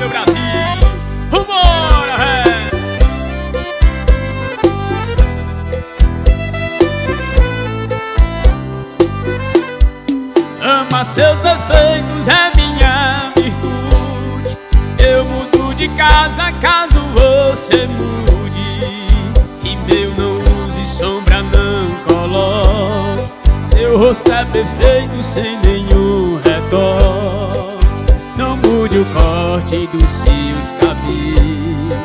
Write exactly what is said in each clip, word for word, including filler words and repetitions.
meu Brasil. Vambora, é. Ama seus defeitos, é minha virtude. Eu mudo de casa caso você mude. E meu não use sombra, não coloque. Seu rosto é perfeito sem nenhum retoque. Não mude o corte dos seus cabelos.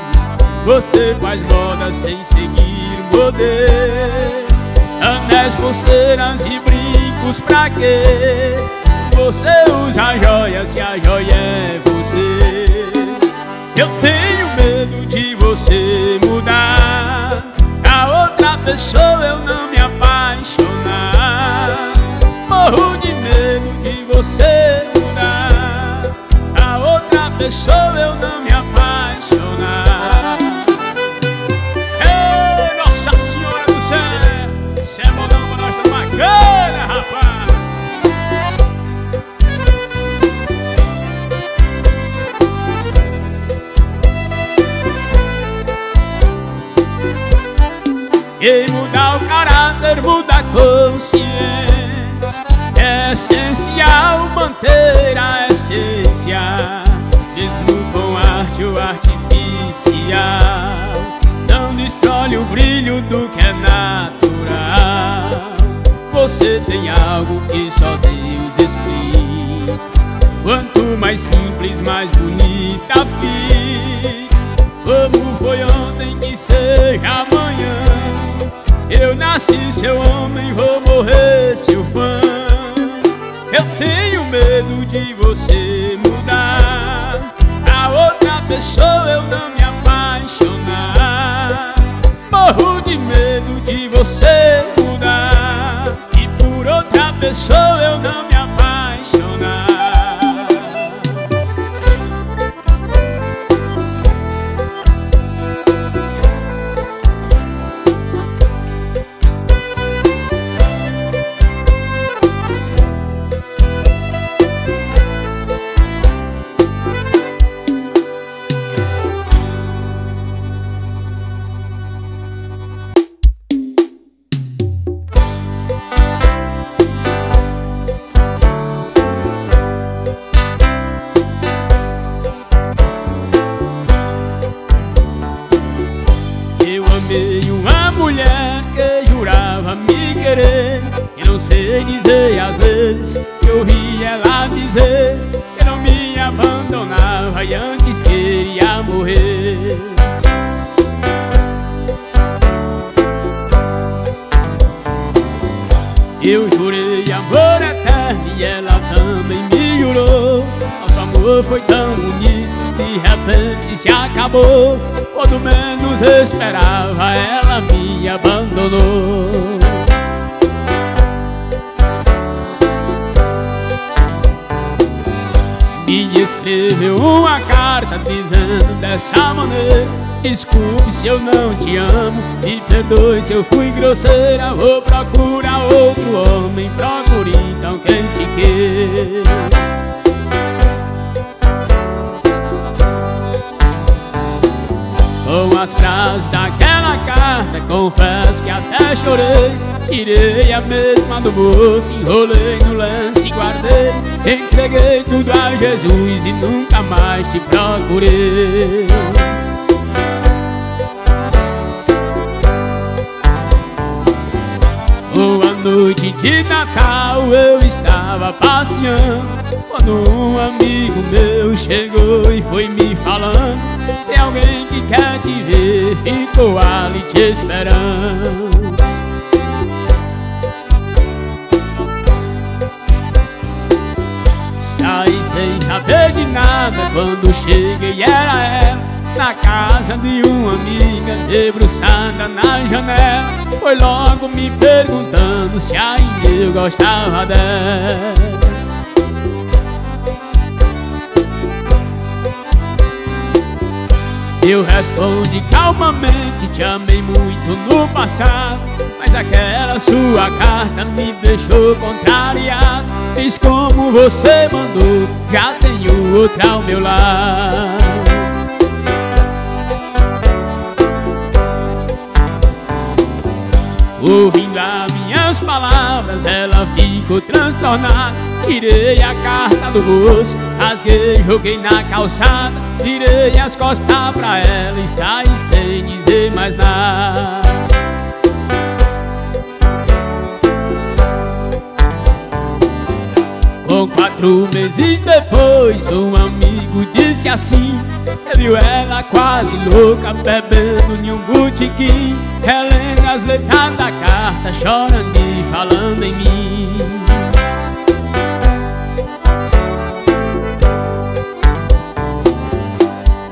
Você faz moda sem seguir o modelo. Anéis, pulseiras e brincos, pra quê? Você usa joia se a joia é você. Eu tenho medo de você mudar, a outra pessoa eu não me apaixonar. Morro de medo de você mudar, deixou eu não me apaixonar. Ei, Nossa Senhora do Céu, cê é modão pra nós, tá bacana, rapaz. E mudar o caráter, muda a consciência. É essencial manter a essência. Mesmo com arte ou artificial, não destrói o brilho do que é natural. Você tem algo que só Deus explica. Quanto mais simples, mais bonita fica. Como foi ontem, que seja amanhã. Eu nasci seu homem, vou morrer seu fã. Eu tenho medo de você mudar, outra pessoa eu não me apaixonar. Morro de medo de você mudar e por outra pessoa eu não me apaixonar. Eu jurei amor eterno e ela também me jurou. Nosso amor foi tão bonito, de repente se acabou. Quando menos esperava, ela me abandonou. Me escreveu uma carta dizendo dessa maneira: desculpe se eu não te amo, me perdoe se eu fui grosseira. Vou procurar outro homem, procure então quem te quer. Com as frases daquela carta, confesso que até chorei. Tirei a mesma do bolso, enrolei no lance e guardei. Entreguei tudo a Jesus e nunca mais te procurei. Boa noite de Natal, eu estava passeando quando um amigo meu chegou e foi me falando: tem alguém que quer te ver, ficou ali te esperando. Saí sem saber de nada, quando cheguei era ela, na casa de uma amiga, debruçada na janela. Foi logo me perguntando se ainda eu gostava dela. Eu respondi calmamente, te amei muito no passado, mas aquela sua carta me deixou contrariado. Fiz como você mandou, já tenho outra ao meu lado. Ouvindo as minhas palavras, ela ficou transtornada. Tirei a carta do bolso, rasguei, joguei na calçada. Virei as costas pra ela e saí sem dizer mais nada. Bom, quatro meses depois, um amigo disse assim: viu ela quase louca, bebendo em um botequim, relendo as letras da carta, chorando e falando em mim.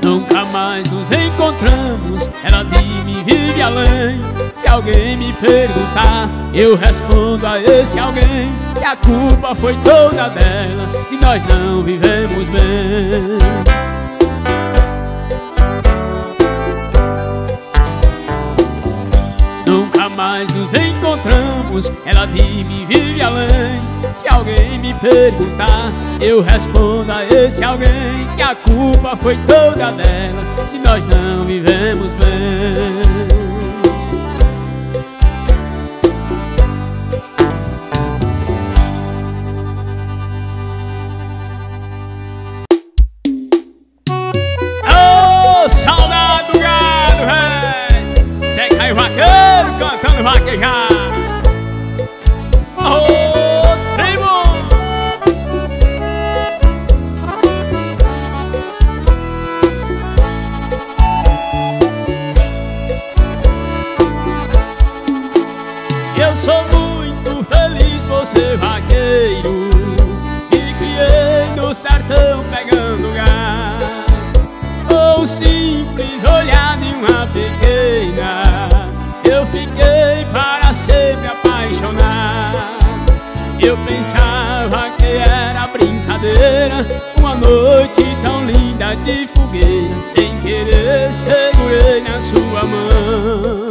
Nunca mais nos encontramos, ela de mim vive além. Se alguém me perguntar, eu respondo a esse alguém que a culpa foi toda dela e nós não vivemos bem. Nunca mais nos encontramos, ela de mim vive além. Se alguém me perguntar, eu respondo a esse alguém que a culpa foi toda dela e nós não vivemos bem. Ô, oh, saudade do gado, véi! Zé Caio Vaqueiro cantando vaquejar. Você vaqueiro, me criei no sertão pegando gado. O simples olhar de uma pequena, eu fiquei para sempre apaixonado. Eu pensava que era brincadeira, uma noite tão linda de fogueira. Sem querer segurei na sua mão.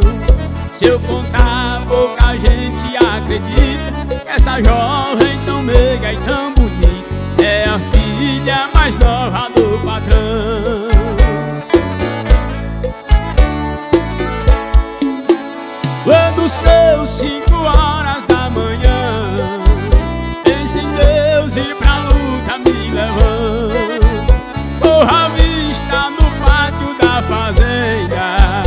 Se eu contar, pouca gente acredita. Essa jovem tão meiga e tão bonita é a filha mais nova do patrão. Quando são cinco horas da manhã, pense em Deus e pra luta me levanto. Corra a vista no pátio da fazenda,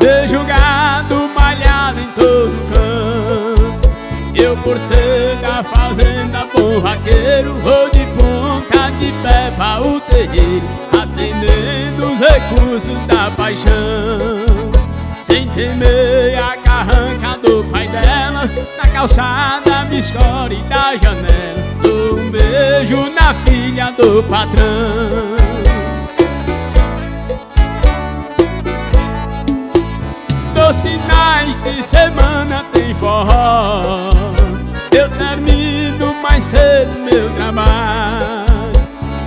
vejo gado malhado em todo canto. Eu, por ser da fazenda, bom vaqueiro, vou de ponta de pé para o terreiro, atendendo os recursos da paixão. Sem temer a carranca do pai dela, na calçada me escorre da janela, dou um beijo na filha do patrão. Nos finais de semana tem forró, eu termino mais cedo meu trabalho.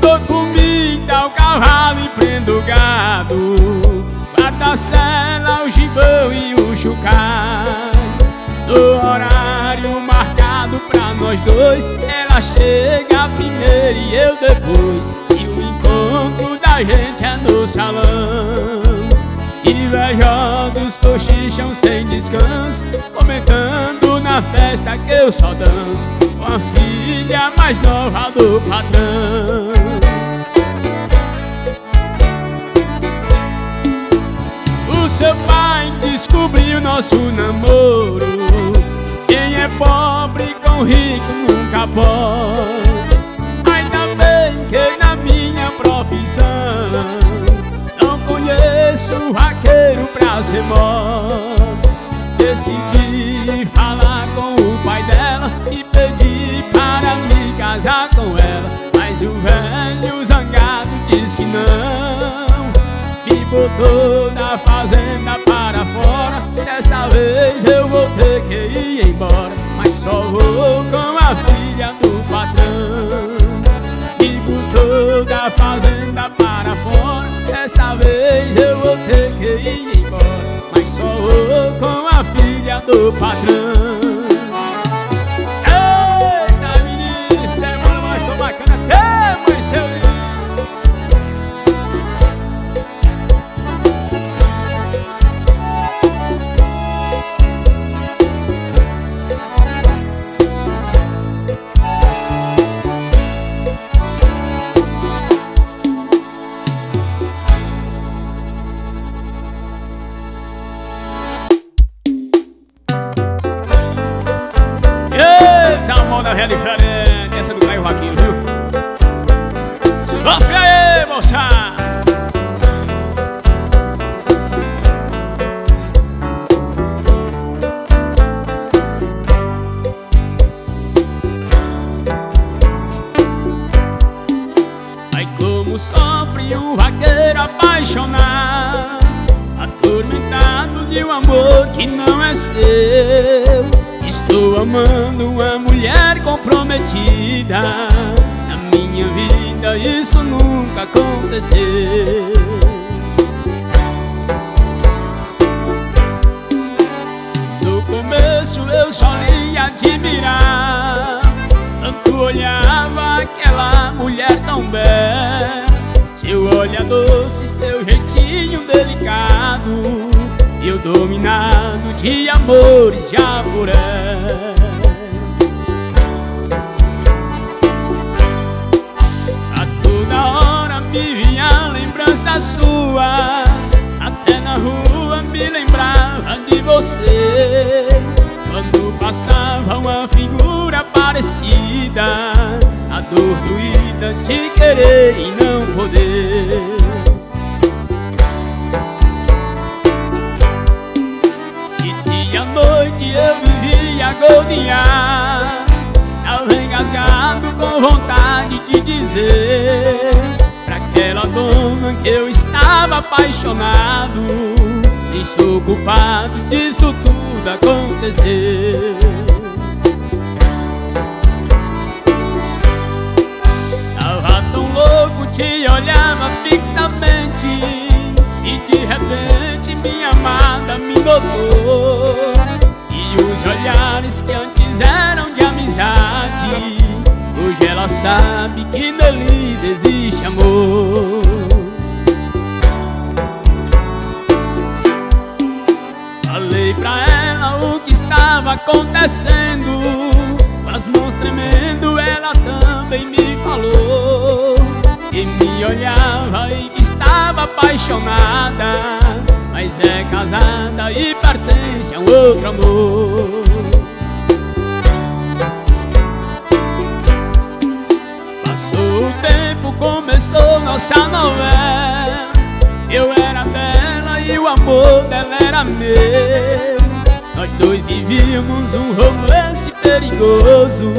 Dou comida ao cavalo e prendo gado, bato a sela, o gibão e o chocalho. No horário marcado pra nós dois, ela chega primeiro e eu depois, e o encontro da gente é no salão. Invejosos cochicham sem descanso, comentando na festa que eu só danço com a filha mais nova do patrão. O seu pai descobriu nosso namoro. Quem é pobre com rico nunca pode. Ainda bem que na minha profissão conheço o vaqueiro pra ser mó. Decidi falar com o pai dela e pedi para me casar com ela, mas o velho zangado diz que não. Me botou da fazenda para fora, dessa vez eu vou ter que ir embora, mas só vou com a filha do patrão. Me botou da fazenda para fora, dessa vez eu vou ter que ir embora, mas só vou com a filha do patrão. Eita, menina, isso é uma mais tão bacana, até mais seu essa é do Caio Raquinho, viu? Sofre aí, moça! Ai, como sofre o vaqueiro apaixonado, atormentado de um amor que não é seu. Estou amando uma mulher comprometida, na minha vida isso nunca aconteceu. No começo eu só ia admirar, tanto olhava aquela mulher tão bela, seu olhar doce, seu jeitinho delicado, eu dominado de amores já por ela. A toda hora me vinha lembranças suas, até na rua me lembrava de você. Quando passava uma figura parecida, a dor doída de querer e não poder. Eu vivia agoniado, tava engasgado com vontade de dizer pra aquela dona que eu estava apaixonado, e sou culpado disso tudo acontecer. Tava tão louco, te olhava fixamente, e de repente minha amada me notou. Os olhares que antes eram de amizade, hoje ela sabe que neles existe amor. Falei pra ela o que estava acontecendo, com as mãos tremendo ela também me falou, que me olhava e que estava apaixonada, mas é casada e pertence a um outro amor. Passou o tempo, começou nossa novela, eu era dela e o amor dela era meu. Nós dois vivíamos um romance perigoso,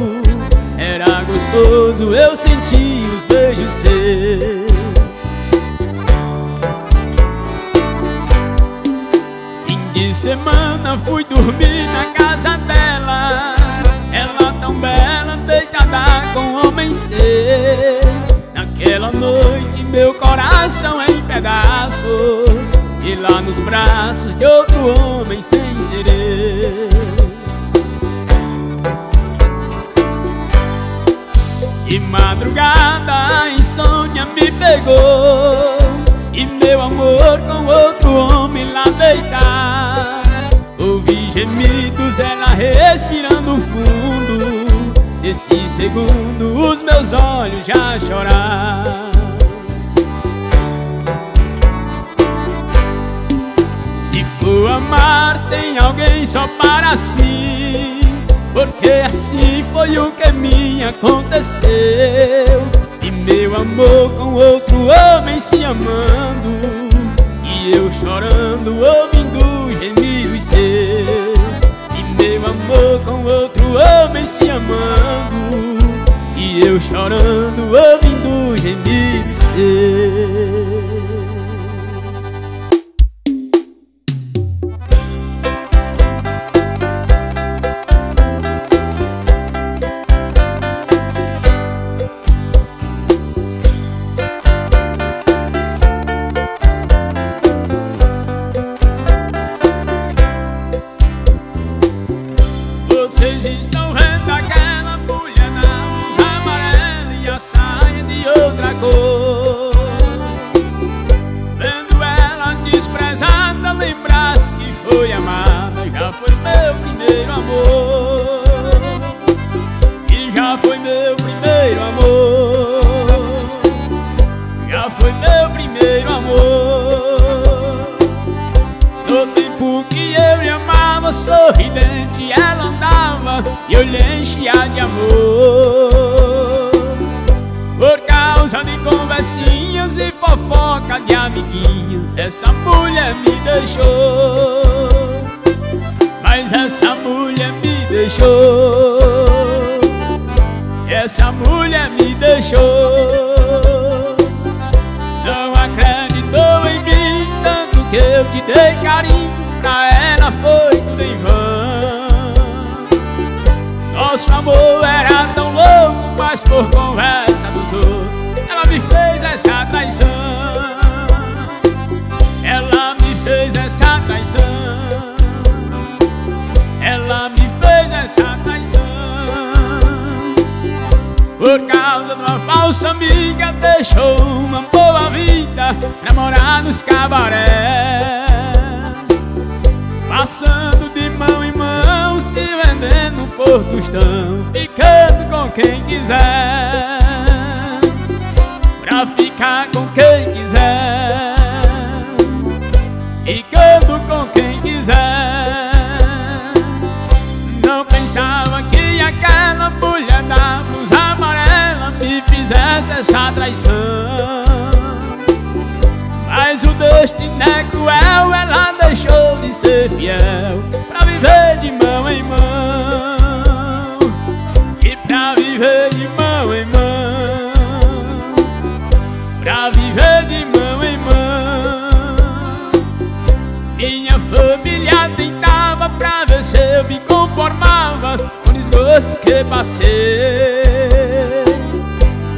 era gostoso, eu senti os beijos seus. De semana fui dormir na casa dela, ela tão bela, deitada com homem ser. Naquela noite meu coração em pedaços, e lá nos braços de outro homem sem querer. De madrugada a insônia me pegou, e meu amor com outro homem lá deitar. Ouvi gemidos, ela respirando fundo, nesse segundo os meus olhos já chorar. Se for amar tem alguém só para si, porque assim foi o que me aconteceu. E meu amor com outro homem se amando, e eu chorando ouvindo gemidos seus. E meu amor com outro homem se amando, e eu chorando ouvindo gemidos seus. lembrasse que foi amada, já foi meu primeiro amor, e já foi meu primeiro amor, já foi meu primeiro amor. No tempo que eu lhe amava sorridente, ela andava e eu lhe enchia de amor, por causa de conversinhas e fofoca de amiguinhos. Essa mulher me deixou, mas essa mulher me deixou, essa mulher me deixou. Não acreditou em mim, tanto que eu te dei carinho, pra ela foi tudo em vão. Nosso amor era tão louco, mas por conversa dos outros ela me fez essa traição, ela me fez essa traição, ela me fez essa traição. Por causa de uma falsa amiga, deixou uma boa vida pra morar nos cabarés, passando de mão em mão, se vendendo por tostão, ficando com quem quiser, pra ficar com quem quiser, ficando com quem quiser. Não pensava que aquela mulher da blusa amarela me fizesse essa traição, mas o destino é cruel, ela deixou de ser fiel pra viver de mão em mão, e pra viver de mão em mão, pra viver de mão em mão. Minha família tentava pra ver se eu me conformava com o desgosto que passei.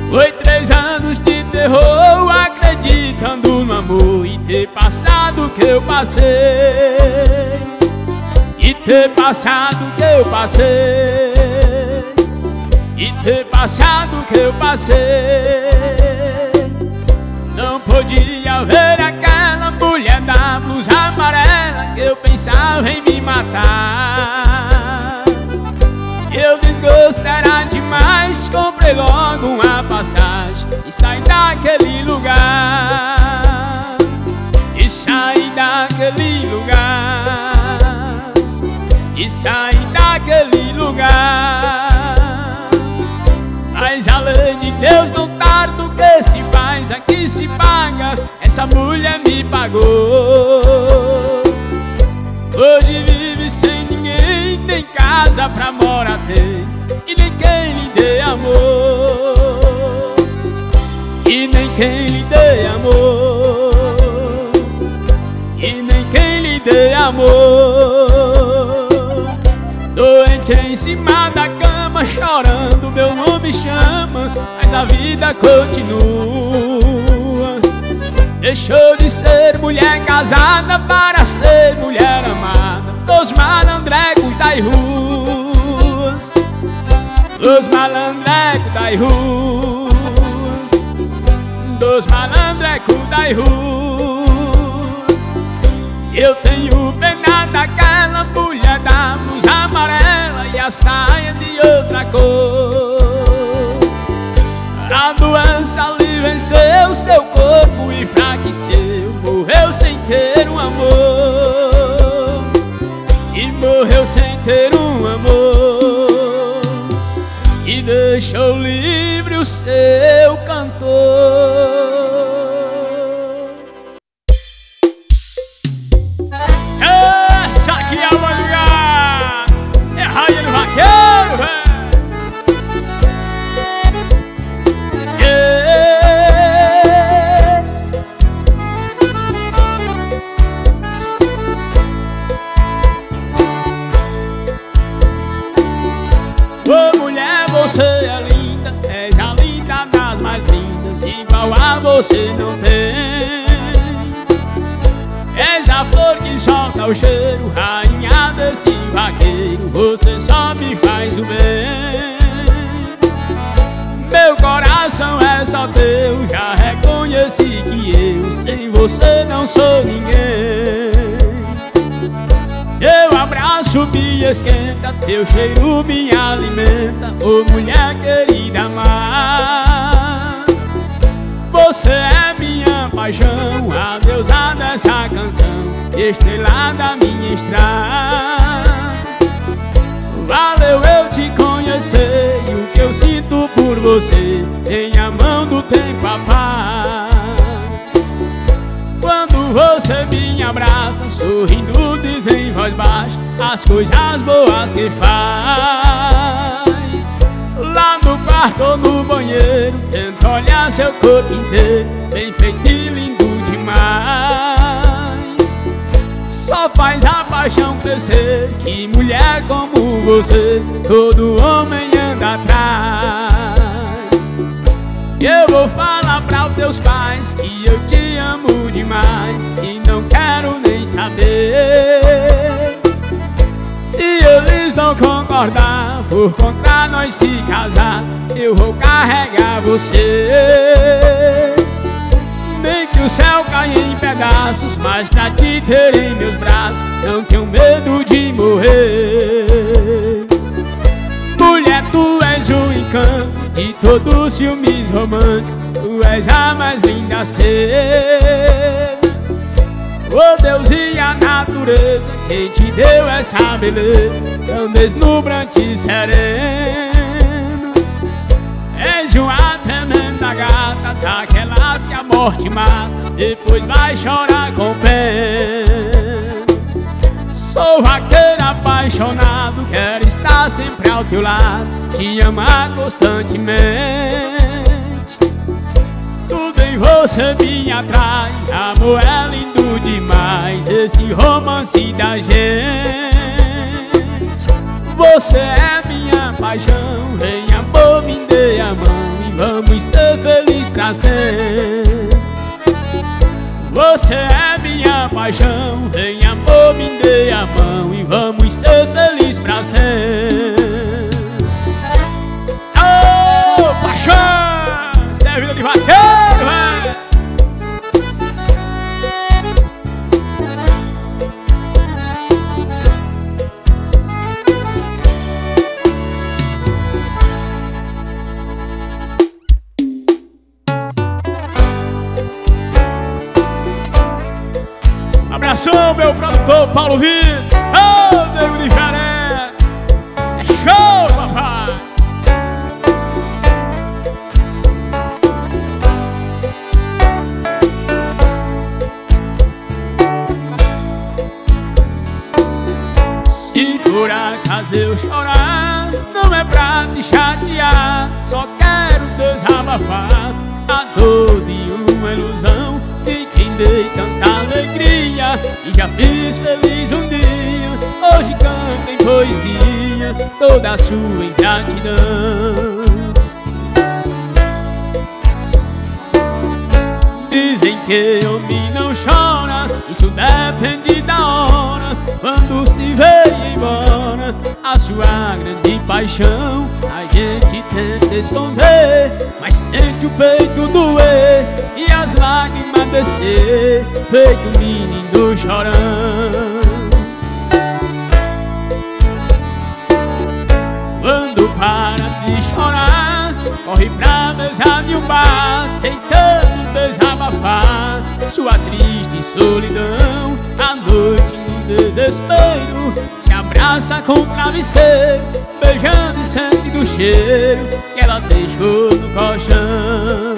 Foi três anos de terror, acreditando no amor, e ter passado o que eu passei, e ter passado o que eu passei, e ter passado o que eu passei. Não podia ver aquela mulher da blusa amarela, que eu pensava em me matar. Eu desgosto era demais, comprei logo uma passagem e saí daquele lugar, e saí daquele lugar, e saí daquele lugar. Mas a lei de Deus não tarda, o que se faz aqui se paga. Essa mulher me pagou. Hoje vive sem ninguém, nem casa pra morar tem, e nem quem lhe dê amor, e nem quem lhe dê amor, e nem quem lhe dê amor. Doente em cima da cama, chorando meu nome chama, mas a vida continua. Deixou de ser mulher casada para ser mulher amada dos malandrecos das ruas, dos malandrecos das ruas, dos malandrecos das ruas. Eu tenho pena daquela mulher da blusa amarela e a saia de outra cor. A doença lhe venceu, seu corpo enfraqueceu, morreu sem ter um amor, e morreu sem ter um amor, e deixou livre o seu cantor. Você não tem, és a flor que solta o cheiro, rainha desse vaqueiro, você só me faz o bem. Meu coração é só teu, já reconheci que eu sem você não sou ninguém. Isso me esquenta, teu cheiro me alimenta, ô mulher querida amar. Você é minha paixão, a deusa dessa canção, estrela da minha estrada. Valeu eu te conhecer, e o que eu sinto por você tem a mão do tempo a par. Quando você me abraça, sorrindo diz em voz baixa as coisas boas que faz. Lá no quarto ou no banheiro, tento olhar seu corpo inteiro, bem feito e lindo demais. Só faz a paixão crescer, que mulher como você todo homem anda atrás. Eu vou falar para os teus pais que eu te amo demais e não quero nem saber. Se eles não concordar, for contra nós se casar, eu vou carregar você. Nem que o céu caia em pedaços, mas pra te ter em meus braços não tenho medo de morrer. Mulher, tu és o encanto de todos os filmes românticos, tu és a mais linda a ser. Oh Deus e a natureza, quem te deu essa beleza tão deslumbrante e serena. És uma tremenda gata, daquelas que a morte mata, depois vai chorar com pena. Sou aquele apaixonado, quero estar sempre ao teu lado, te amar constantemente. Tudo em você me atrai, amor é lindo demais, esse romance da gente. Você é minha paixão, vem amor, me dê a mão e vamos ser felizes pra sempre. Você é minha paixão, vem amor, me dê a mão e vamos ser felizes pra sempre. Oh, paixão, isso é a vida de vaqueiro, véi. Abração, meu produtor Paulo Vitor. Oh, Diego de Jaré, é show, papai. Se por acaso eu chorar, não é pra te chatear, só quero desabafar a dor de uma ilusão de quem dei tanta alegria e já fiz feliz um dia. Hoje canto em poesia toda a sua ingratidão. Dizem que homem não chora, isso depende da hora. Quando se veio embora a sua grande paixão, a gente tenta esconder, mas sente o peito doer e as lágrimas descer, feito menino chorando. Quando para de chorar, corre pra mesa de um bar, tentando desabafar sua triste solidão. A noite no desespero se abraça com o travesseiro, beijando e sentindo o cheiro que ela deixou no colchão.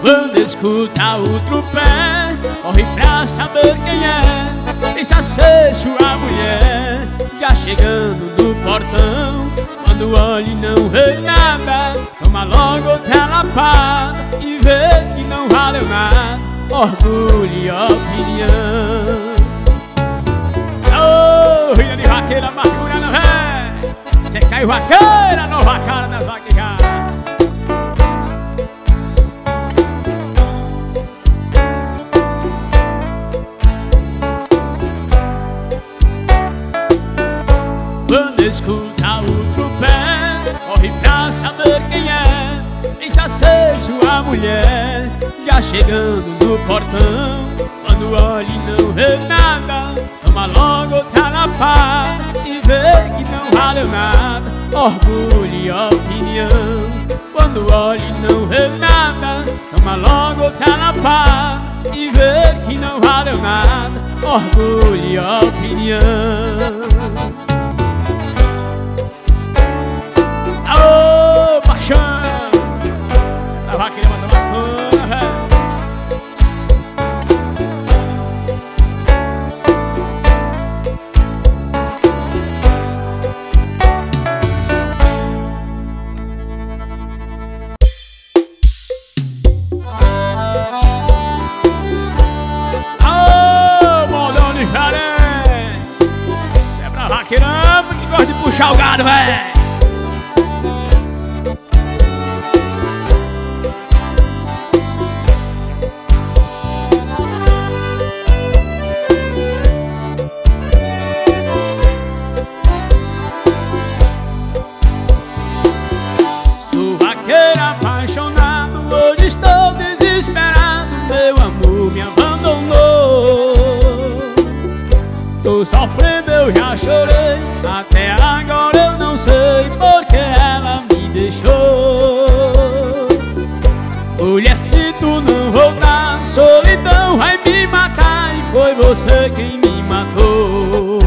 Quando escuta outro pé, corre pra saber quem é, pensa ser sua mulher, já chegando no portão. Quando olha e não vê nada, toma logo outra lapada e vê que não valeu nada, orgulho e opinião. Ô, oh, rinha de vaqueira, amargura não é, cê caiu vaqueira, nova cara das vaqueiras. Escuta outro pé, corre pra saber quem é, pensa ser sua mulher, já chegando no portão. Quando quando olha e não vê nada, ama logo outra lapada e vê que não valeu nada. Orgulho e opinião, quando olha e não vê nada, ama logo outra lapada e vê que não valeu nada. Orgulho e opinião. Alô, paixão, você tá vaqueira, bota bacana, velho. Alô, moldão de jaré, você é pra vaqueirão que gosta de puxar o gado, velho. Você quem me matou.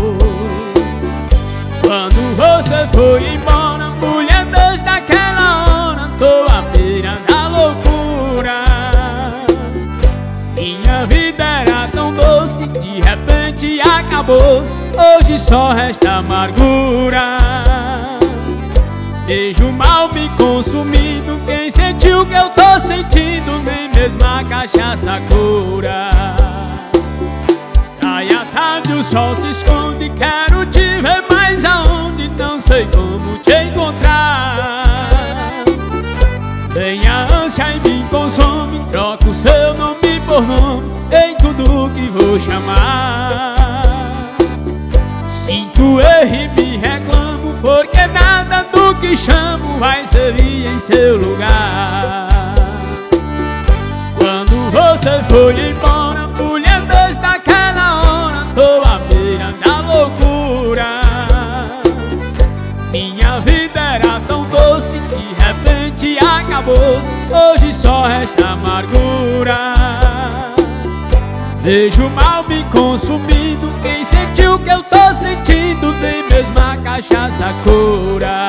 Quando você foi embora, mulher, desde aquela hora tô à beira da loucura. Minha vida era tão doce, de repente acabou-se. Hoje só resta amargura. Vejo o mal me consumindo. Quem sentiu o que eu tô sentindo, nem mesmo a cachaça cura. Aí à tarde o sol se esconde, quero te ver mais aonde, não sei como te encontrar. Vem a ânsia e me consome, troco o seu nome por nome em tudo que vou chamar. Sinto erro e me reclamo, porque nada do que chamo vai servir em seu lugar. Quando você foi embora, mulher, desde aquela hora tô à beira da loucura. Minha vida era tão doce, de repente acabou-se. Hoje só resta amargura. Vejo o mal me consumindo. Quem sentiu o que eu tô sentindo, nem mesmo a cachaça cura.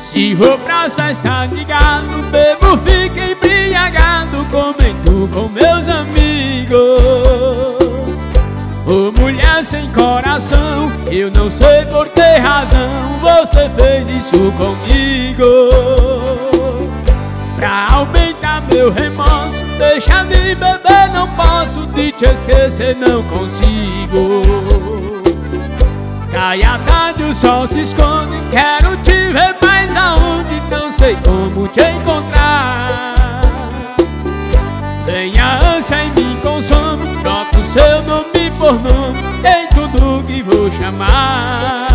Se vou pras festas de gado, bebo, fico embriagado, comento com meus amigos. Ô mulher sem coração, eu não sei por que razão você fez isso comigo. Pra aumentar meu remorso, deixar de beber não posso, de te esquecer não consigo. Cai a tarde, o sol se esconde, quero te ver mais aonde, não sei como te encontrar. Vem a ânsia e me consome, troco o seu nome por nome em tudo que vou chamar.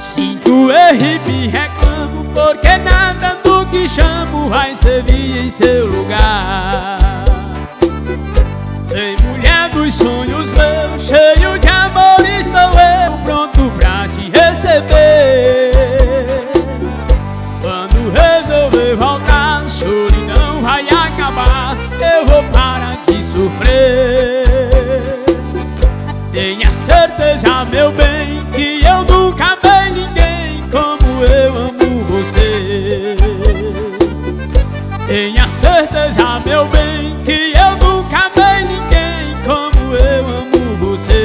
Sinto erro e me reclamo, porque nada do que chamo vai servir em seu lugar. Ei, mulher dos sonhos meus, cheio de amor estou eu, pronto pra te receber. Quando resolver voltar, solidão vai acabar, eu vou parar de sofrer. Tenha certeza, meu bem, que eu nunca amei ninguém como eu amo você. Tenha certeza, meu bem, que eu nunca amei ninguém como eu amo você.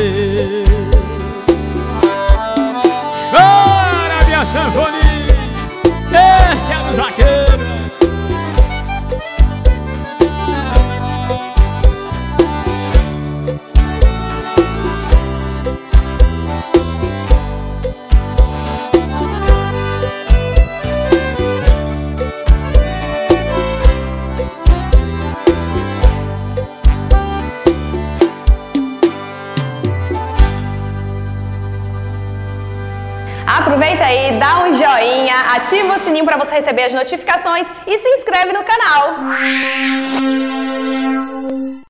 Chora, minha sanfoninha, desce a dos vaqueiros. Aproveita aí, dá um joinha, ativa o sininho para você receber as notificações e se inscreve no canal.